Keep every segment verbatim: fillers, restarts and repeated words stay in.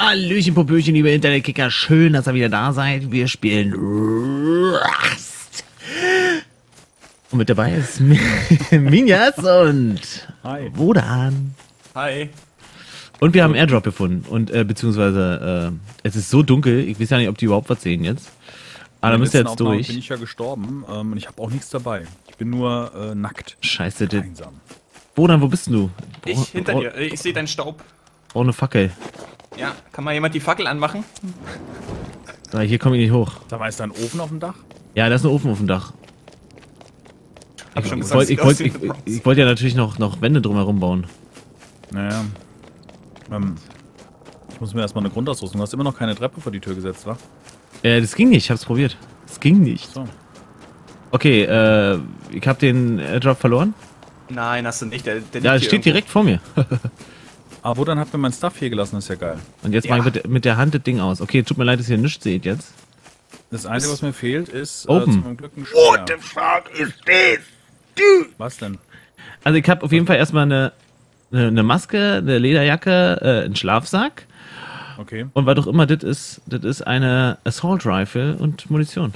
Hallöchen, Popöchen, liebe Internetkicker. Schön, dass ihr wieder da seid. Wir spielen Rust. Und mit dabei ist Minyas und Hi. Wodan. Hi. Und wir haben Airdrop gefunden. Und äh, beziehungsweise äh, es ist so dunkel. Ich weiß ja nicht, ob die überhaupt was sehen jetzt. Aber da müsst ihr jetzt durch. Bin ich ja gestorben ähm, und ich habe auch nichts dabei. Ich bin nur äh, nackt. Scheiße, der. Wodan, wo bist denn du? Bro ich hinter Bro dir. Ich sehe deinen Staub. Oh, eine Fackel. Ja, kann mal jemand die Fackel anmachen? Da, hier komme ich nicht hoch. Da war, ist da ein Ofen auf dem Dach? Ja, da ist ein Ofen auf dem Dach. Hab ich schon gesagt, ich wollte wollt, wollt, wollt ja natürlich noch, noch Wände drumherum bauen. Naja. Ähm, ich muss mir erstmal eine Grundausrüstung. Du hast immer noch keine Treppe vor die Tür gesetzt, wa? Äh, das ging nicht. Ich hab's probiert. Das ging nicht. So. Okay, äh, ich hab den Airdrop verloren. Nein, hast du nicht. Der, der ja, steht irgendwo direkt vor mir. Aber Wodan hat mir mein Stuff hier gelassen, ist ja geil. Und jetzt ja. mache ich mit, mit der Hand das Ding aus. Okay, tut mir leid, dass ihr nichts seht jetzt. Das Einzige, was mir fehlt, ist Open. Äh, zu meinem Glück ein Speer. What the fuck is this? Dude. Was denn? Also ich habe auf jeden Fall erstmal eine, eine, eine Maske, eine Lederjacke, äh, einen Schlafsack. Okay. Und was auch immer das ist, das ist eine Assault Rifle und Munition.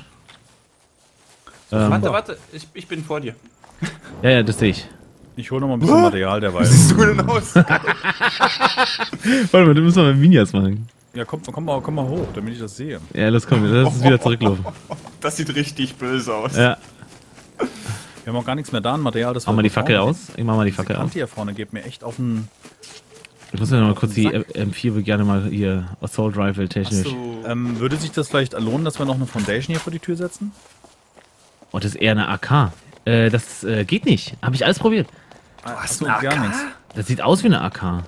So, ähm, warte, warte, ich, ich bin vor dir. Ja, ja, das sehe ich. Ich hole noch mal ein bisschen oh. Material derweil. Wie siehst du denn aus? Warte mal, das müssen wir mit Minyas machen. Ja, komm, komm, mal, komm mal hoch, damit ich das sehe. Ja, das kommt, das ist wieder zurücklaufen. Das sieht richtig böse aus. Ja. Wir haben auch gar nichts mehr da an Material. Das mach mal die Fackel aus. Ich mach mal die Diese Fackel Kante aus. Hier vorne geht mir echt auf den. Ich muss ja noch mal kurz die M vier gerne mal hier Assault Rifle technisch. So. Ähm, würde sich das vielleicht lohnen, dass wir noch eine Foundation hier vor die Tür setzen? Oh, das ist eher eine A K. Äh, das äh, geht nicht. Habe ich alles probiert. Hast du gar nichts? Das sieht aus wie eine A K.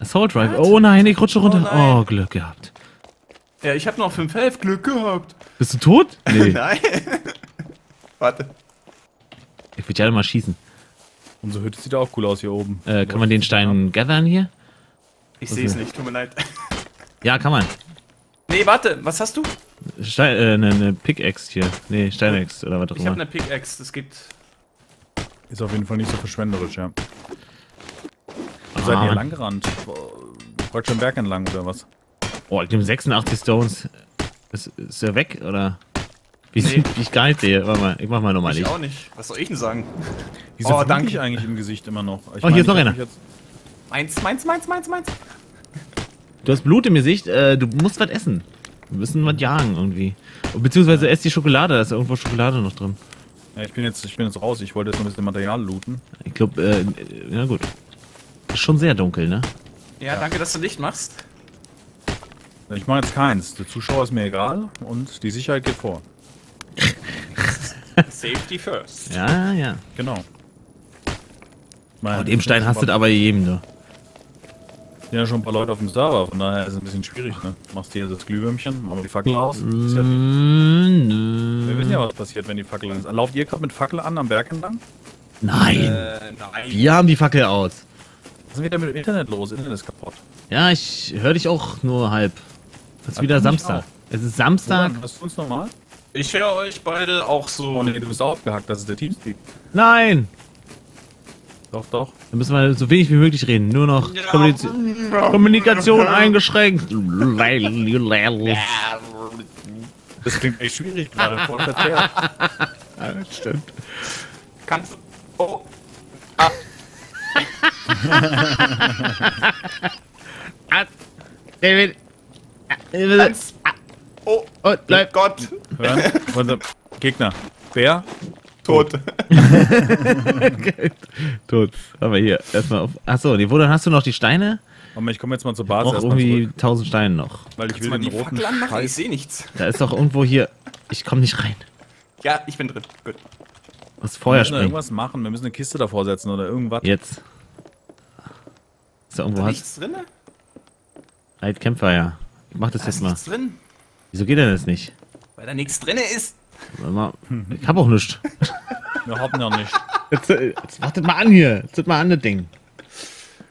Assault Rifle. Oh nein, ich rutsche runter. Oh, oh, Glück gehabt. Ja, ich habe noch fünf Health. Glück gehabt. Bist du tot? Nee. Nein. Warte. Ich würde ja mal schießen. Unsere Hütte sieht auch cool aus hier oben. Äh, kann man den Stein gathern hier? Ich sehe es nicht, tut mir leid. Ja, kann man. Nee, warte, was hast du? Stein, äh, ne, ne Pickaxe hier. Nee, Steinex oder was auch immer. Ich habe eine Pickaxe, das gibt. Ist auf jeden Fall nicht so verschwenderisch, ja. Wo seid ihr lang gerannt? Wollt schon Berg entlang oder was? Oh, ich nehme sechsundachtzig Stones. Ist, ist er weg oder? Wie nee. ich, ich gar nicht sehe. Warte mal, ich mach mal nochmal nicht. Ich auch nicht. Was soll ich denn sagen? Wieso oh, danke ich eigentlich im Gesicht immer noch? Ich oh, mein, hier ist noch einer. Jetzt... Meins, meins, meins, meins, meins. Du hast Blut im Gesicht, äh, du musst was essen. Wir müssen was jagen irgendwie. Beziehungsweise ess die Schokolade, da ist ja irgendwo Schokolade noch drin. Ja, ich bin jetzt, ich bin jetzt raus, ich wollte jetzt noch ein bisschen Material looten. Ich glaube, äh, na gut. Ist schon sehr dunkel, ne? Ja, ja, danke, dass du Licht machst. Ich mache jetzt keins. Der Zuschauer ist mir egal und die Sicherheit geht vor. Safety first. Ja, ja. Genau. Mein und dem Stein hastet aber jedem, ne? Sind ja schon ein paar Leute auf dem Server, von daher ist es ein bisschen schwierig, ne? Machst dir das Glühwürmchen, mach mal die Fackel aus. Ja, wir wissen ja, was passiert, wenn die Fackel an ist. Lauft ihr gerade mit Fackel an am Berg entlang? Nein. Äh, nein! Wir haben die Fackel aus! Was ist wieder mit dem Internet los? Internet ist kaputt. Ja, ich höre dich auch nur halb. Es ist wieder Samstag. Es ist Samstag. Woran, hörst du uns normal? Ich höre euch beide auch so. Oh, nee, du bist aufgehackt, das ist der Teamspeak. Nein! Doch, doch. Dann müssen wir so wenig wie möglich reden. Nur noch ja. Kommuniz Kommunikation eingeschränkt. Das klingt echt schwierig gerade. Voll verzerrt. Ja, das stimmt. Kannst du... Oh. Ah. David. Kannst... Oh. Oh, bleib. Gott. Hören? Gegner. Wer? Tot. Tot. Aber hier, erstmal auf. Achso, wo dann hast du noch die Steine? Aber ich komme jetzt mal zur Basis. Ich brauch irgendwie tausend Steine noch. Weil ich will den roten Scheiß. Ich sehe nichts. Da ist doch irgendwo hier. Ich komme nicht rein. Ja, ich bin drin. Gut. Was Feuer springt. Wir müssen irgendwas machen. Wir müssen eine Kiste davor setzen oder irgendwas. Jetzt. Ist da irgendwo nichts drin? Alt Kämpfer, ja. Ich mach das da jetzt ist mal. Nichts drin? Wieso geht denn das nicht? Weil da nichts drin ist. Ich hab auch nichts. Wir haben ja nichts. Jetzt, jetzt wartet mal an hier. Jetzt wartet mal an das Ding.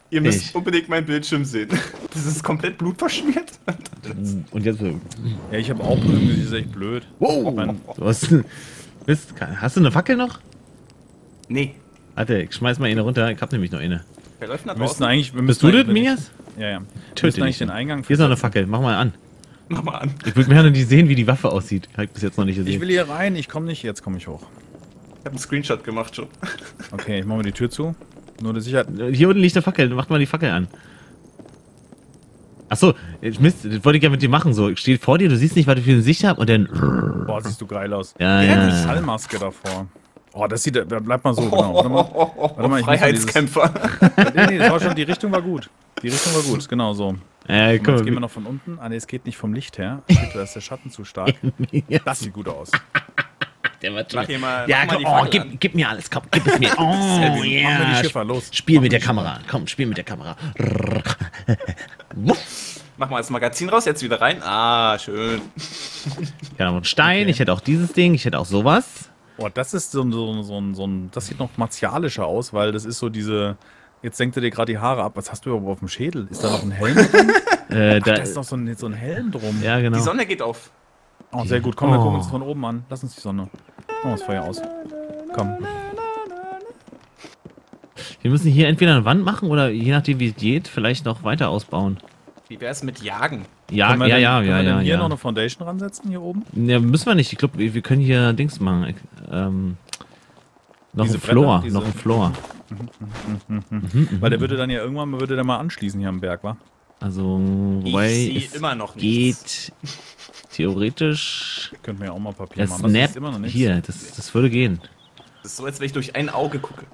Ihr müsst ich. unbedingt meinen Bildschirm sehen. Das ist komplett blutverschmiert. Und jetzt... Ja, ich habe auch Blut. Das ist echt blöd. Wow. Mein, du hast, bist, hast du eine Fackel noch? Nee. Warte, ich schmeiß mal eine runter. Ich hab nämlich noch eine. Wir müssen eigentlich... Wir müssen bist du das, Minyas? Ja, ja. Töte nicht den Eingang. Hier ist noch eine Fackel, mach mal an. Mach mal an. Ich würde gerne die sehen, wie die Waffe aussieht. Habe ich bis jetzt noch nicht gesehen. Ich will hier rein, ich komme nicht, jetzt komme ich hoch. Ich habe einen Screenshot gemacht schon. Okay, ich mache mal die Tür zu. Nur der Sicherheit. Hier unten liegt eine Fackel, macht mal die Fackel an. Achso, Mist, das wollte ich ja mit dir machen. So, ich stehe vor dir, du siehst nicht, was ich für eine Sicht habe und dann. Boah, siehst du geil aus. Ja, ja. Ja, die Schallmaske davor. Oh, das sieht, da bleibt mal so, genau. Warte mal, warte mal, ich Freiheitskämpfer. Dieses... nee, nee, das war schon, die Richtung war gut. Die Richtung war gut, genau so. Äh, jetzt gehen wir noch von unten. Ah, ne, es geht nicht vom Licht her. Da ist der Schatten zu stark. Das sieht gut aus. Der war mach mal, ja, mach komm, mal oh, gib, gib mir alles, komm, gib es mir. Oh, yeah. Mach mir die Schiffer, los. Spiel mach mit der Schiffer. Kamera, komm, spiel mit der Kamera. Mach mal das Magazin raus, jetzt wieder rein. Ah, schön. Ich hätte auch einen Stein, okay. Ich hätte auch dieses Ding, ich hätte auch sowas. Boah, das ist so, so, so, so ein, das sieht noch martialischer aus, weil das ist so diese, jetzt senkt er dir gerade die Haare ab, was hast du überhaupt auf dem Schädel? Ist da noch ein Helm drum? äh, Ach, da, da ist noch so ein, so ein Helm drum. Ja, genau. Die Sonne geht auf. Oh, sehr gut. Komm, wir gucken uns von oben an. Lass uns die Sonne. Machen wir das Feuer aus. Komm. Wir müssen hier entweder eine Wand machen oder je nachdem, wie es geht, vielleicht noch weiter ausbauen. Wie wäre es mit Jagen? Ja, ja, ja, ja. Können wir denn hier noch eine Foundation ransetzen, hier oben? Ja, müssen wir nicht. Ich glaube, wir können hier Dings machen. Ähm, noch ein Floor. Noch ein Floor. Weil der würde dann ja irgendwann mal, würde der mal anschließen hier am Berg, wa? Also, wobei es immer noch geht... Theoretisch. Könnten wir ja auch mal Papier machen. Das ist immer noch nichts. Hier, das, das würde gehen. Das ist so, als wenn ich durch ein Auge gucke.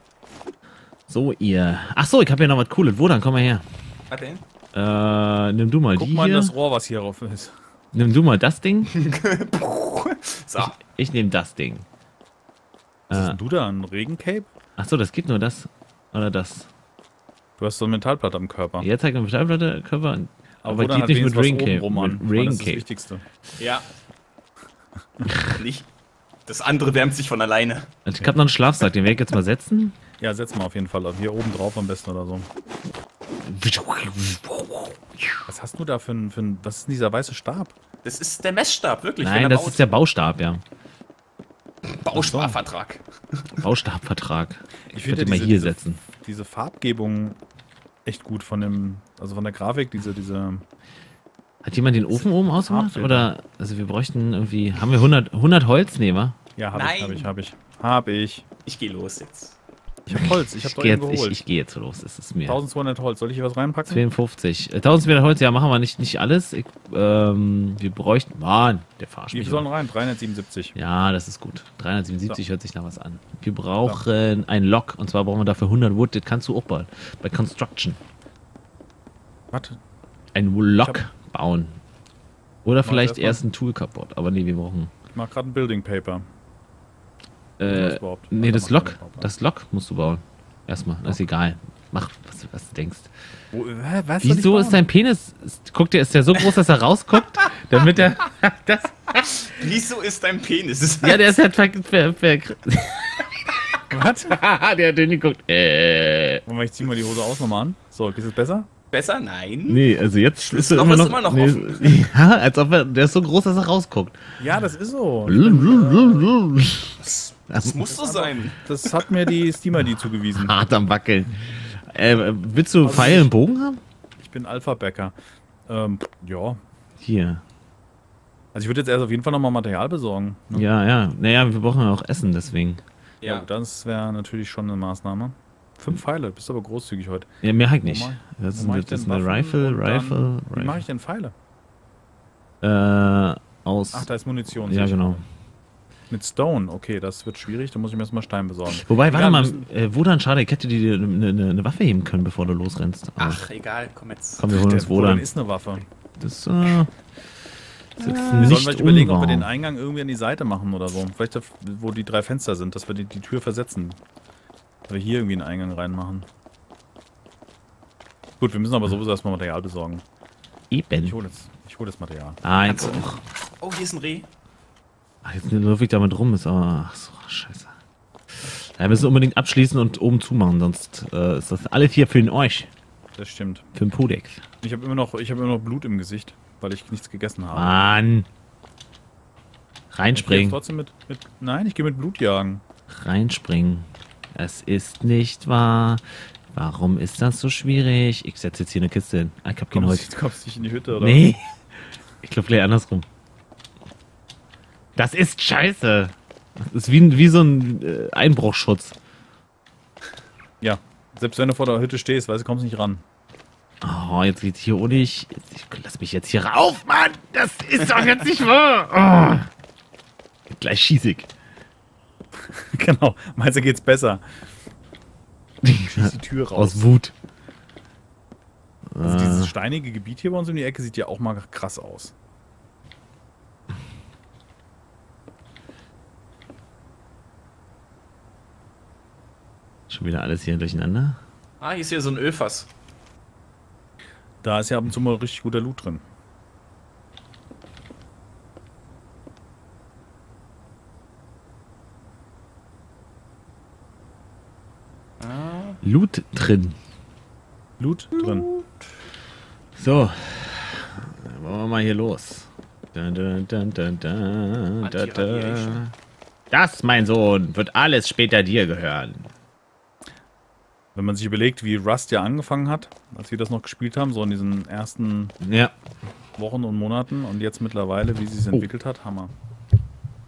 So, ihr. Achso, ich habe ja noch was Cooles. Wodan, komm mal her. Was denn? Äh, nimm du mal die hier. Guck mal in das Rohr, was hier drauf ist. Nimm du mal das Ding. So. Ich, ich nehme das Ding. Was äh, hast denn du da? Ein Regencape? Achso, das geht nur das. Oder das. Du hast so eine Metallplatte am Körper. Jetzt habe ich eine Metallplatte am Körper. Aber, aber geht nicht mit Ringcape. Ring das ist das Wichtigste. Ja. Nicht. Das andere wärmt sich von alleine. Ich hab noch einen Schlafsack, den werde ich jetzt mal setzen. Ja, setzen wir auf jeden Fall. Hier oben drauf am besten oder so. Was hast du da für ein... Für ein was ist denn dieser weiße Stab? Das ist der Messstab, wirklich. Nein, das baut. Ist der Baustab, ja. Baustabvertrag. Baustabvertrag. Ich, ich würde den mal diese, hier setzen. Diese Farbgebung... echt gut von dem, also von der Grafik, diese, diese... Hat jemand den Ofen oben ausgemacht? Oder, also wir bräuchten irgendwie, haben wir hundert, hundert Holznehmer? Ja, hab ich, hab ich, hab ich, hab ich. Ich geh los jetzt. Ich hab Holz, ich hab doch eben geholt. Ich, ich geh jetzt los, es ist mir. zwölfhundert Holz, soll ich hier was reinpacken? zweiundfünfzig. zwölfhundert Holz, ja, machen wir nicht, nicht alles. Ich, ähm, wir bräuchten, Mann, der Fahrstuhl. Wie viel sollen rein? dreihundertsiebenundsiebzig. Ja, das ist gut. dreihundertsiebenundsiebzig so. Hört sich nach was an. Wir brauchen so. Ein Lok, und zwar brauchen wir dafür hundert Wood, das kannst du auch bauen. Bei Construction. Was? Ein Lok bauen. Oder vielleicht erst ein Tool kaputt, aber nee, wir brauchen... Ich mach gerade ein Building Paper. Äh, nee, das Lok, das Lok musst du bauen. Erstmal, das ist egal. Mach, was, was du denkst. Wo, hä, was wieso ist dein Penis, guck dir, ist der so groß, dass er rausguckt, damit er, das... Wieso ist dein Penis? Ja, der ist halt ver... ver, ver was? Der hat den geguckt. Äh. Moment, ich zieh mal die Hose aus nochmal an. So, ist es besser? Besser? Nein. Nee, also jetzt ist er immer noch, immer noch nee, offen. Ja, als ob er, der ist so groß, dass er rausguckt. Ja, das ist so. Das, das muss so sein. Das hat mir die Steamer die zugewiesen. Hart am Wackeln. Äh, willst du also Pfeil und Bogen haben? Ich bin Alpha-Bäcker. Ähm, ja. Hier. Also ich würde jetzt erst auf jeden Fall nochmal Material besorgen. Ne? Ja, ja. Naja, wir brauchen ja auch Essen, deswegen. Ja, ja das wäre natürlich schon eine Maßnahme. Fünf Pfeile, bist aber großzügig heute. Ja, mehr halt nicht. Das ist eine Rifle, Rifle, Rifle. Wie mache ich denn Pfeile? Äh, aus... Ach, da ist Munition. Ja, genau. Mit Stone, okay, das wird schwierig, da muss ich mir erstmal Stein besorgen. Wobei, warte mal, äh, Wodan, schade, ich hätte dir eine ne, ne Waffe heben können, bevor du losrennst. Aber ach, egal, komm jetzt. Komm, wir holen uns Wodan. Wodan ist eine Waffe. Das, äh... Das ist jetzt äh, nicht sollen wir überlegen, ob wir den Eingang irgendwie an die Seite machen oder so. Vielleicht, da, wo die drei Fenster sind, dass wir die, die Tür versetzen. Dass wir hier irgendwie einen Eingang reinmachen. Gut, wir müssen aber sowieso erstmal Material besorgen. Eben. Ich hole das, ich hol das Material. Eins. Also, oh, hier ist ein Reh. Ach, jetzt läuft ich damit rum, ist aber. Ach so, scheiße. Ja, wir müssen unbedingt abschließen und oben zumachen, sonst äh, ist das alle vier für euch. Das stimmt. Für den Podex. Ich habe immer noch, ich habe immer noch Blut im Gesicht, weil ich nichts gegessen habe. Mann. Reinspringen. Ich trotzdem mit, mit, nein, ich gehe mit Blut jagen. Reinspringen. Es ist nicht wahr. Warum ist das so schwierig? Ich setze jetzt hier eine Kiste hin. Ah, ich hab kein Holz. Du kommst nicht in die Hütte, oder? Nee. Ich glaube gleich andersrum. Das ist scheiße. Das ist wie, wie so ein Einbruchschutz. Ja. Selbst wenn du vor der Hütte stehst, weißt du, kommst nicht ran. Oh, jetzt geht's hier ohne ich. Ich lass mich jetzt hier rauf, Mann! Das ist doch jetzt nicht wahr! Oh. Gleich schieß ich. Genau. Meinst du, geht's besser? Ich schieß die Tür raus. Aus Wut. Also dieses steinige Gebiet hier bei uns um die Ecke sieht ja auch mal krass aus. Schon wieder alles hier durcheinander. Ah, hier ist hier so ein Ölfass. Da ist ja ab und zu mal richtig guter Loot drin. Ah. Loot drin. Loot drin. So. Dann wollen wir mal hier los. Da, da, da, da, da, da, da. Das, mein Sohn, wird alles später dir gehören. Wenn man sich überlegt, wie Rust ja angefangen hat, als wir das noch gespielt haben, so in diesen ersten ja. Wochen und Monaten und jetzt mittlerweile, wie sie es oh. entwickelt hat, Hammer.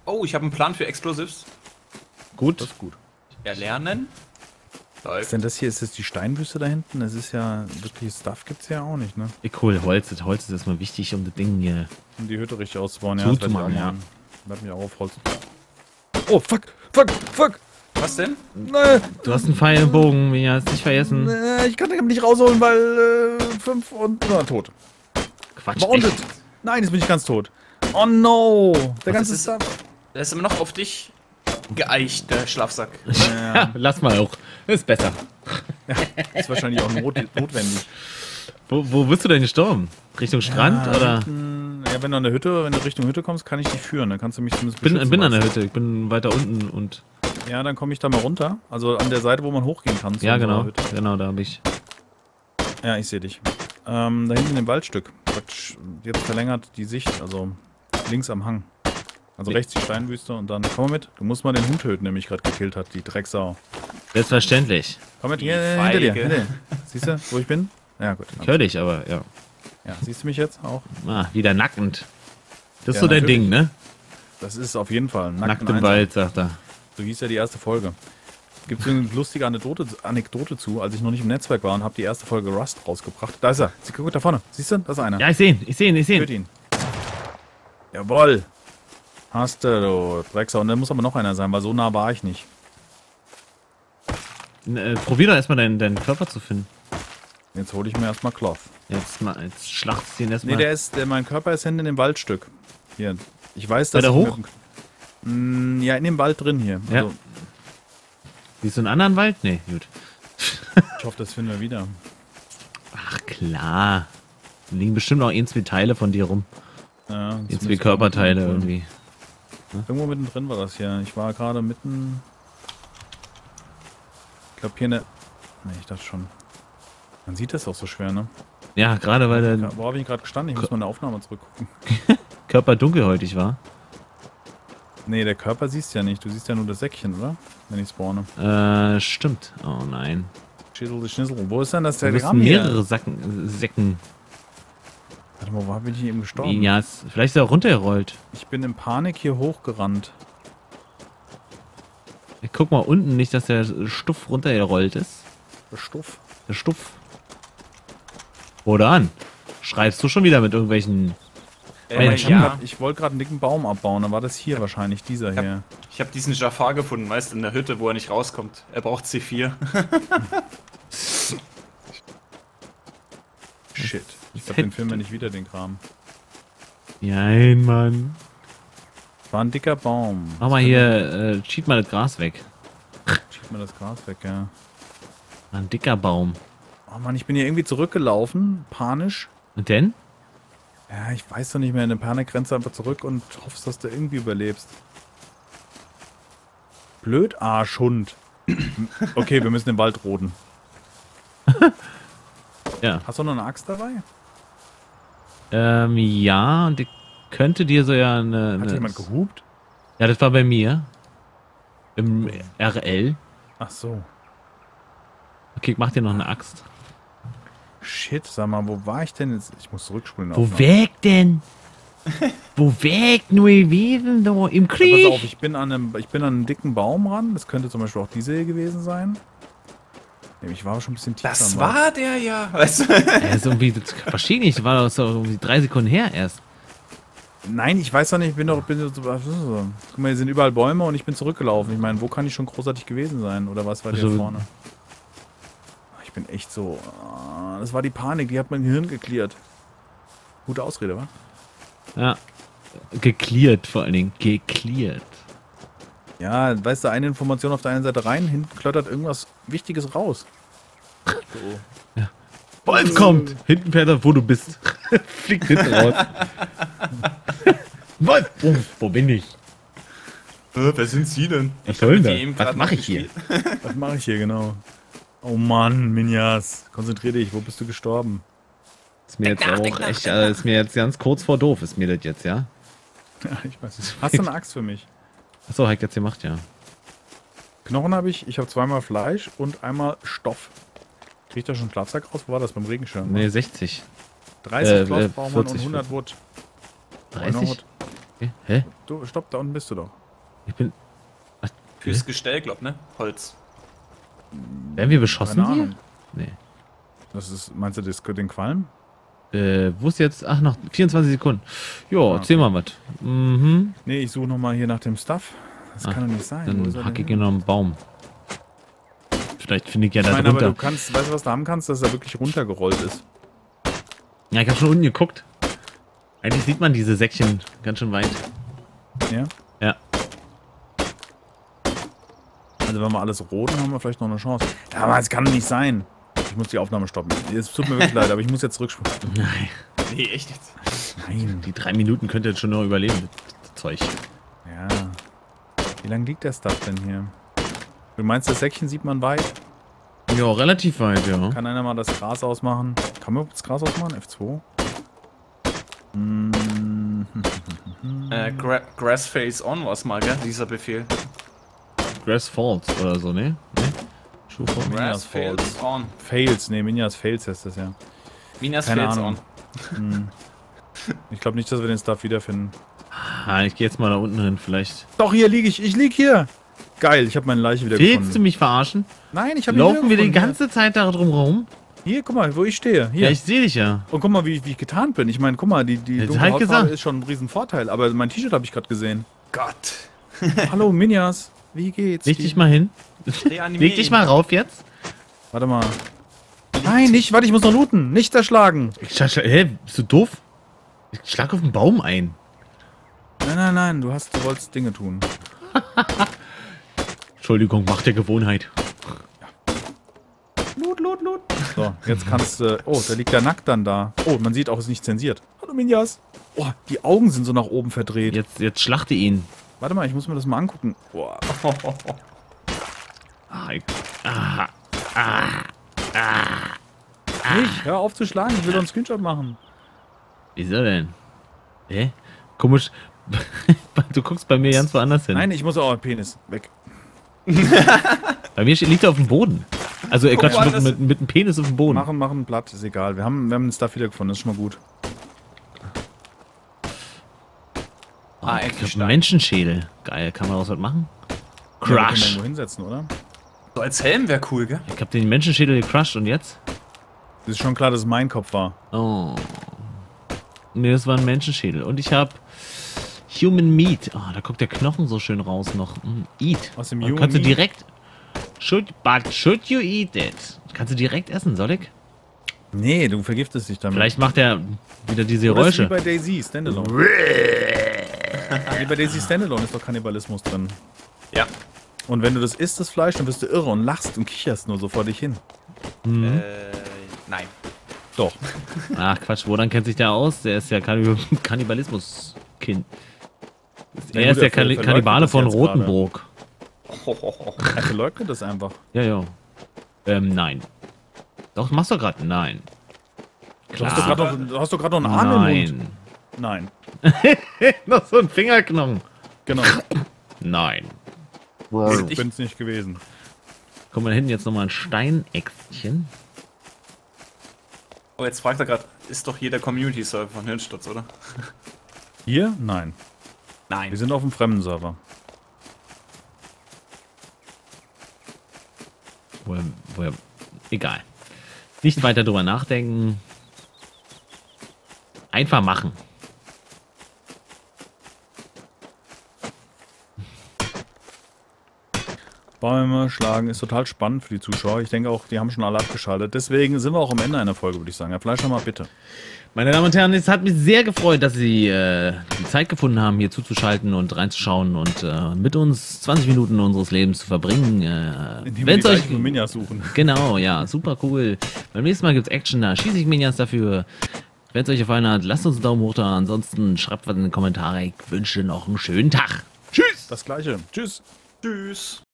Oh, ich habe einen Plan für Explosives. Gut. Das ist gut. Erlernen. Was ist denn das hier? Ist das die Steinwüste da hinten? Das ist ja, wirklich Stuff gibt es ja auch nicht, ne? Ich hol Holz. Das Holz ist erstmal wichtig, um das Ding hier... Um die Hütte richtig auszubauen, ja. Zu machen, ja. Bleib mir auch auf Holz. Oh, fuck, fuck, fuck! Was denn? Du hast einen Pfeil im Bogen, Mia, hast nicht vergessen. Ich kann den nicht rausholen, weil fünf äh, und na, tot. Quatsch. Nein, jetzt bin ich ganz tot. Oh no! Der ganze Stuff. Der ist immer noch auf dich geeicht, der Schlafsack. Ja, ja. Lass mal auch. Ist besser. Ja, ist wahrscheinlich auch not notwendig. Wo, wo bist du denn gestorben? Richtung Strand ja, oder? Ja, wenn du an der Hütte, wenn du Richtung Hütte kommst, kann ich dich führen. Dann kannst du mich zumindest beschützen. Ich bin an der Hütte, ich bin weiter unten und. Ja, dann komme ich da mal runter. Also an der Seite, wo man hochgehen kann. Ja, genau. Hütte. Genau, da habe ich. Ja, ich sehe dich. Ähm, da hinten im Waldstück. Jetzt verlängert die Sicht, also links am Hang. Also nee. Rechts die Steinwüste und dann komm mit. Du musst mal den Hund töten, der mich gerade gekillt hat, die Drecksau. Selbstverständlich. Komm mit, hinter dir, hinter dir. Siehst du, wo ich bin? Ja, gut. Ich höre dich, aber ja. Ja, siehst du mich jetzt auch? Ah, wieder nackend. Das ist ja, so dein natürlich. Ding, ne? Das ist auf jeden Fall. Nackt, nackt im Wald, sagt er. So hieß ja die erste Folge. Gibt es eine lustige Anekdote, Anekdote zu, als ich noch nicht im Netzwerk war und habe die erste Folge Rust rausgebracht. Da ist er. Sie guckt da vorne. Siehst du? Da ist einer. Ja, ich sehe ihn. Ich sehe ihn. Ich sehe ihn. Jawoll. Hast du, du Drecksau. Und dann muss aber noch einer sein, weil so nah war ich nicht. Ne, äh, probier doch erstmal deinen, deinen Körper zu finden. Jetzt hole ich mir erstmal Cloth. Jetzt, mal, jetzt schlachtst du ihn erstmal. Nee, der ist, der, mein Körper ist hinten in dem Waldstück. Hier. Ich weiß, dass. Weiter hoch? Ja, in dem Wald drin hier. Also ja. Siehst du einen anderen Wald? Nee, gut. Ich hoffe, das finden wir wieder. Ach klar. Da liegen bestimmt auch ein, zwei Teile von dir rum. Ja, ein, zwei Körperteile irgendwie. Ne? Irgendwo mittendrin war das hier. Ich war gerade mitten... Ich glaube hier in der... Ne, ich dachte schon. Man sieht das auch so schwer, ne? Ja, gerade weil der... Wo habe ich gerade gestanden? Ich muss mal in der Aufnahme zurückgucken. Körper dunkelhäutig war. Nee, der Körper siehst ja nicht. Du siehst ja nur das Säckchen, oder? Wenn ich spawne. Äh, stimmt. Oh nein. Schnizzle, schnizzle. Wo ist denn das Telegramm hier? Mehrere Sacken, Säcken. Warte mal, wo bin ich eben gestorben? Minyas. Vielleicht ist er runtergerollt. Ich bin in Panik hier hochgerannt. Ich guck mal unten nicht, dass der Stuff runtergerollt ist. Der Stuff? Der Stuff. Oder an? Schreibst du schon wieder mit irgendwelchen... Äh, ich ja. ich wollte gerade einen dicken Baum abbauen, dann war das hier wahrscheinlich, dieser ich hab, hier. Ich habe diesen Jafar gefunden, meist in der Hütte, wo er nicht rauskommt. Er braucht C vier. Shit. Ich glaube, den filmen wir nicht wieder, den Kram. Nein, Mann. War ein dicker Baum. Mach mal hier, äh, cheat mal das Gras weg. Cheat mal das Gras weg, ja. War ein dicker Baum. Oh Mann, ich bin hier irgendwie zurückgelaufen, panisch. Und denn? Ja, ich weiß doch nicht mehr. In der Panik rennst du einfach zurück und hoffst, dass du irgendwie überlebst. Blöd Arschhund. Okay, wir müssen den Wald roden. Ja. Hast du noch eine Axt dabei? Ähm, ja. Und ich könnte dir so ja eine... Hat eine jemand gehupt? Ja, das war bei mir. Im R L. Ach so. Okay, mach dir noch eine Axt. Shit, sag mal, wo war ich denn jetzt? Ich muss zurückspulen. Wo weg denn? Wo weg nur gewesen, doch? Im Krieg? Ja, pass auf, ich bin, an einem, ich bin an einem dicken Baum ran. Das könnte zum Beispiel auch diese hier gewesen sein. Ich war schon ein bisschen tiefer. Das war mal. Der ja. Weißt du? Ja, so irgendwie, das verstehe ich nicht. Das war doch so irgendwie drei Sekunden her erst. Nein, ich weiß doch nicht. Ich bin doch. Bin so, guck mal, hier sind überall Bäume und ich bin zurückgelaufen. Ich meine, wo kann ich schon großartig gewesen sein? Oder was war der so vorne? Ich bin echt so. Das war die Panik. Die hat mein Gehirn geklärt. Gute Ausrede, wa? Ja. Geklärt vor allen Dingen. Geklärt. Ja, weißt du, eine Information auf der einen Seite rein, hinten klottert irgendwas Wichtiges raus. So. Ja. Wolf kommt! Hinten fährt er, wo du bist. Fliegt hinten raus. Wolf! Oh, wo bin ich? Äh, wer sind Sie denn? Was soll denn das? Was mache ich hier? Was mache ich hier, genau. Oh Mann, Minyas. Konzentrier dich, wo bist du gestorben? Ist mir jetzt auch echt, also ist mir jetzt ganz kurz vor doof, ist mir das jetzt, ja? Ja, ich weiß nicht. Hast du eine Axt für mich? Achso, Heike jetzt gemacht, ja. Knochen habe ich, ich habe zweimal Fleisch und einmal Stoff. Kriegt da schon einen Schlafsack raus? Wo war das? Beim Regenschirm? Ne, sechzig. dreißig äh, Stoff, Baumann und hundert Wood. dreißig? Wood. Okay. Hä? Du, stopp, da unten bist du doch. Ich bin... Ach, fürs Gestell, glaub, ne? Holz. Werden wir beschossen hier? Nee. Das ist, meinst du das, den Qualm? Äh, wo ist jetzt? Ach, noch vierundzwanzig Sekunden. Jo, erzähl mal was. Mhm. Nee, ich suche nochmal hier nach dem Stuff. Das Ach, kann doch nicht sein. Dann hacke ich hier noch einen Baum. Vielleicht finde ich ja ich da meine, drunter. Aber du kannst, weißt du, was du haben kannst? Dass er wirklich runtergerollt ist. Ja, ich habe schon unten geguckt. Eigentlich sieht man diese Säckchen ganz schön weit. Ja? Ja. Also wenn wir alles roten, haben wir vielleicht noch eine Chance. Ja, aber es kann doch nicht sein. Ich muss die Aufnahme stoppen. Es tut mir wirklich leid, aber ich muss jetzt zurückspringen. Nein. Nee, echt jetzt? Nein. Die drei Minuten könnt ihr jetzt schon noch überleben, das Zeug. Ja. Wie lange liegt der Stuff denn hier? Du meinst, das Säckchen sieht man weit? Ja, relativ weit, ja. Kann einer mal das Gras ausmachen? Kann man das Gras ausmachen? F zwei? Mm. Äh, Gra Grass Face On war's mal, gell? Dieser Befehl. Grass Falls oder so, ne? Ne? Minyas fails on. Fails, ne, Minyas fails heißt das ja. Minyas fails on. Hm. Ich glaube nicht, dass wir den Stuff wiederfinden. Ah, ich gehe jetzt mal da unten hin, vielleicht. Doch, hier liege ich, ich liege hier. Geil, ich habe meine Leiche wieder gefunden. Willst du mich verarschen? Nein, ich habe ihn Laufen wir die ganze Zeit da drum rum? Hier, guck mal, wo ich stehe. Hier. Ja, ich sehe dich ja. Und guck mal, wie, wie ich getarnt bin. Ich meine, guck mal, die, die dunkle halt Hautfarbe gesagt. Ist schon ein Riesenvorteil, aber mein T-Shirt habe ich gerade gesehen. Gott. Hallo, Minyas. Wie geht's? Leg dich mal hin. Leg dich mal rauf jetzt. Warte mal. Nein, nicht. Warte, ich muss noch looten. Nicht erschlagen. Ich schlag, hä? Bist du doof? Ich schlag auf den Baum ein. Nein, nein, nein. Du hast, du wolltest Dinge tun. Entschuldigung, macht der Gewohnheit. Ja. Loot, loot, loot. So, jetzt kannst du... Äh, oh, da liegt der Nackt dann da. Oh, man sieht auch, es ist nicht zensiert. Hallo, Minyas. Oh, die Augen sind so nach oben verdreht. Jetzt, jetzt schlachte ihn. Warte mal, ich muss mir das mal angucken. Boah. Oh, oh, oh. Ah, ich, ah, ah, ah, nicht, hör auf zu schlagen, ich will doch einen Screenshot machen. Wieso denn? Hä? Komisch. Du guckst bei mir ganz woanders hin. Nein, ich muss auch Penis. Weg. Bei mir liegt er auf dem Boden. Also er klatscht mit, mit, mit dem Penis auf dem Boden. Machen, machen, Blatt, ist egal. Wir haben, wir haben den Stuff wieder gefunden, das ist schon mal gut. Oh, ah, ich hab einen Menschenschädel. Geil, kann man daraus was machen? Crush! Ja, wir können irgendwo hinsetzen, oder? So als Helm wäre cool, gell? Ich hab den Menschenschädel gecrushed und jetzt? Das ist schon klar, dass es mein Kopf war. Oh. Ne, das war ein Menschenschädel. Und ich hab Human Meat. Oh, da guckt der Knochen so schön raus noch. Mm, eat. Aus dem Human kannst Meat? Du direkt... Should, but should you eat it? Kannst du direkt essen, soll ich? Nee, du vergiftest dich damit. Vielleicht macht er wieder diese Geräusche. Das ist wie bei Daisy Standalone. Wie bei Daisy Standalone ist doch Kannibalismus drin. Ja. Und wenn du das isst, das Fleisch, dann bist du irre und lachst und kicherst nur so vor dich hin. Mhm. Äh, nein. Doch. Ach Quatsch, Wodan kennt sich da aus? Der ist ja Kannibalismus-Kind. Er ist der Kannibale von Rotenburg. Er verleugnet das einfach. Ja, ja. Ähm, nein. Doch, machst du gerade? Nein. Klar. Hast du gerade noch einen Arm im Mund? Nein. Noch so ein Fingerknochen. Genau. Nein. Ich bin's nicht gewesen. Kommen wir hinten jetzt nochmal ein Steinäxtchen. Oh, jetzt fragt er gerade, ist doch hier der Community-Server von Hirnsturz, oder? Hier? Nein. Nein. Wir sind auf dem fremden Server. Woher, woher? Egal. Nicht weiter drüber nachdenken. Einfach machen. Bäume schlagen ist total spannend für die Zuschauer. Ich denke auch, die haben schon alle abgeschaltet. Deswegen sind wir auch am Ende einer Folge, würde ich sagen. Herr Fleischer, mal bitte. Meine Damen und Herren, es hat mich sehr gefreut, dass Sie äh, die Zeit gefunden haben, hier zuzuschalten und reinzuschauen und äh, mit uns zwanzig Minuten unseres Lebens zu verbringen. Äh, Indem wir die euch Minyas suchen. Genau, ja, super cool. Beim nächsten Mal gibt's Action, da schieße ich Minyas dafür. Wenn es euch gefallen hat, lasst uns einen Daumen hoch da. Ansonsten schreibt was in die Kommentare. Ich wünsche noch einen schönen Tag. Tschüss. Das Gleiche. Tschüss. Tschüss.